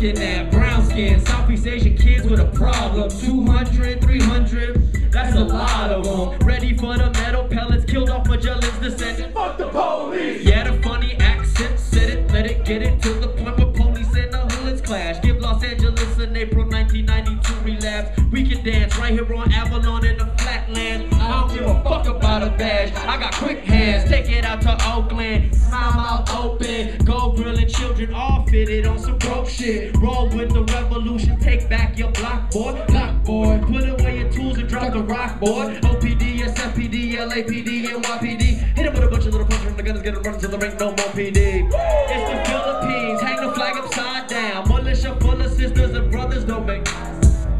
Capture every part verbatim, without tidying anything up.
looking at brown skin, Southeast Asian kids with a problem. Two hundred, three hundred, that's a lot of them. Ready for the metal pellets, killed off Magellan's descendant. Fuck the police! Yeah, the funny accent said it, let it get it to the point where police and the hoods clash. Give Los Angeles in April nineteen ninety-two relapse. We can dance right here on Avalon in the flatland. I don't give a fuck about a badge, I got quick hands. Take it out to Oakland, smile mouth open. Go grilling children, all fitted on some broke shit. Roll with the revolution, take back your block, boy. Block, boy, put away your tools and drop the rock, boy. O P D, S F P D, L A P D, N Y P D. Hit him with a bunch of little punches from the gunners, get him running till there ain't no more P D. It's the Philippines, hang the flag upside down. Militia full of sisters and brothers, don't make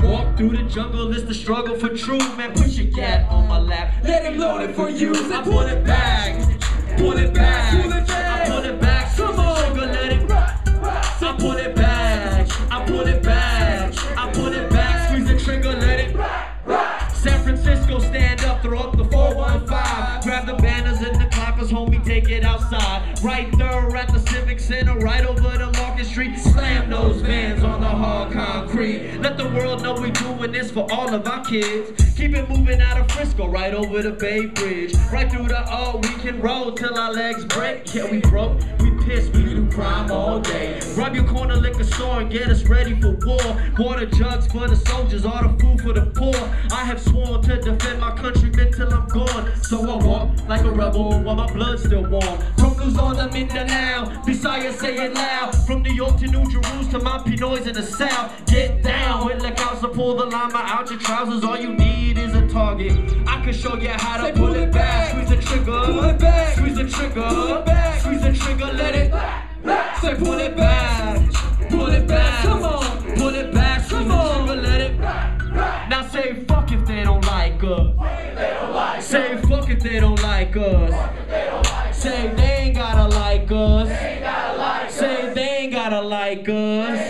walk through the jungle, it's the struggle for truth, man. Put your gat on my lap, let him load it for you. I pull it back, pull it back, I pull it back. Come on, sugar, let it rock, I pull it back, I pull it back, I pull it back. Squeeze the trigger, let it rock. San Francisco, stand up, throw up the four one five. Grab the banners and the clappers, homie, take it outside. Right there at the Civic Center, right over the Market Street. Slam those vans on the hard concrete. Let the world know we doing this for all of our kids. Keep it moving out of Frisco, right over the Bay Bridge. Right through the oh, we can roll till our legs break. Yeah, we broke, we pissed, we do crime all day. Rob your corner liquor store and get us ready for war. Water jugs for the soldiers, all the food for the poor. I have sworn to defend my countrymen till I'm gone. So I walk like a rebel while my blood's still warm. From Luzon to Mindanao, Bisaya say it loud. From New York to New Jeruz to my Pinoys in the South. Get down with the council, pull the llama out your trousers. All you need is a target. I can show you how to say, pull, pull it back. Back, squeeze the trigger, pull it back, squeeze the trigger, pull it back, squeeze the trigger, let it back, back. Say pull it back, pull it back, come on, pull it back, come on, trigger, let it back, back. Now say fuck if they don't like us. They don't like say us. Fuck if they don't like us. Fuck if they don't like say us. They ain't gotta like us. They ain't gotta like say us. They ain't gotta like us.